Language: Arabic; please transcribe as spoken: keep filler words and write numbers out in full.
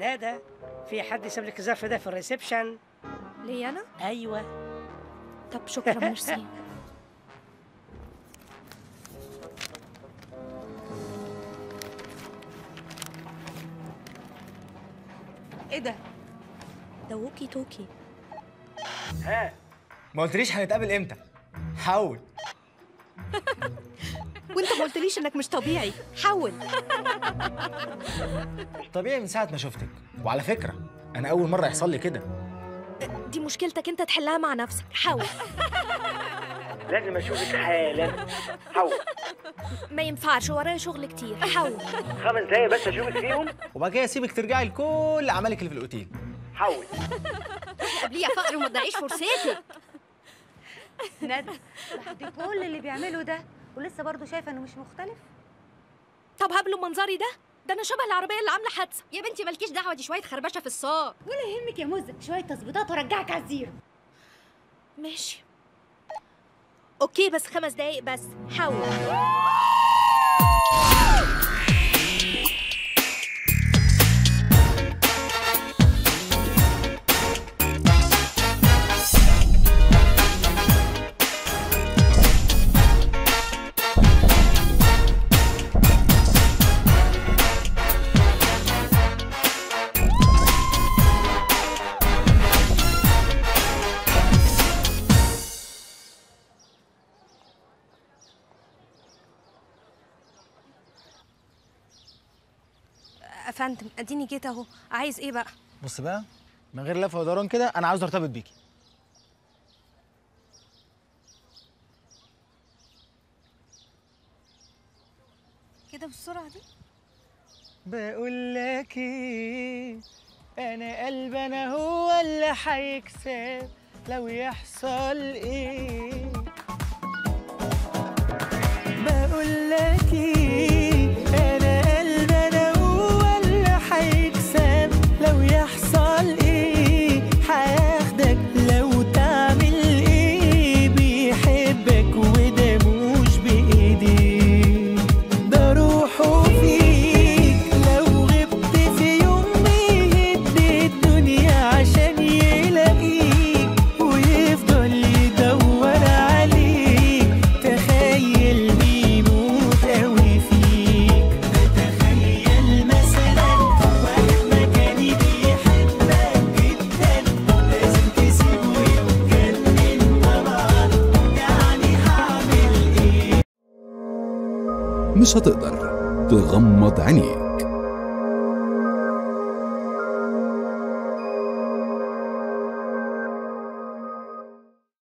لا ده في حد ساب لك الظرف ده في الريسبشن. ليه انا؟ ايوه. طب شكرا ميرسي. ايه ده؟ ده ووكي توكي. ها ما قلتليش هنتقابل امتى؟ حاول. وانت ما قلتليش انك مش طبيعي، حاول. طبيعي من ساعة ما شفتك، وعلى فكرة أنا أول مرة يحصل لي كده. دي مشكلتك أنت تحلها مع نفسك، حاول. لازم أشوفك حالا، حاول. ما ينفعش ورايا شغل كتير، حاول. خمس دقايق بس أشوفك فيهم وبعد كده أسيبك ترجعي لكل أعمالك اللي في الأوتيل. حاول. قبليه يا فقر وما تضيعيش فرصتك. ندى بعد كل اللي بيعمله ده ولسه برضه شايفه انه مش مختلف؟ طب هبلوا منظري ده؟ ده انا شبه العربيه اللي عامله حادثه. يا بنتي مالكيش دعوه، دي شويه خربشه في الصاج. ولا يهمك يا مزه، شويه تظبيطات وارجعك على الزيرو. ماشي اوكي، بس خمس دقايق بس، حاول. فندم اديني جيت اهو، عايز ايه بقى؟ بص بقى، من غير لف ودوران كده، انا عاوز ارتبط بيكي. كده بالسرعه دي؟ بقول لك ايه، انا قلبي انا هو اللي هيكسب لو يحصل ايه. بقول لك ايه، مش هتقدر تغمض عينيك.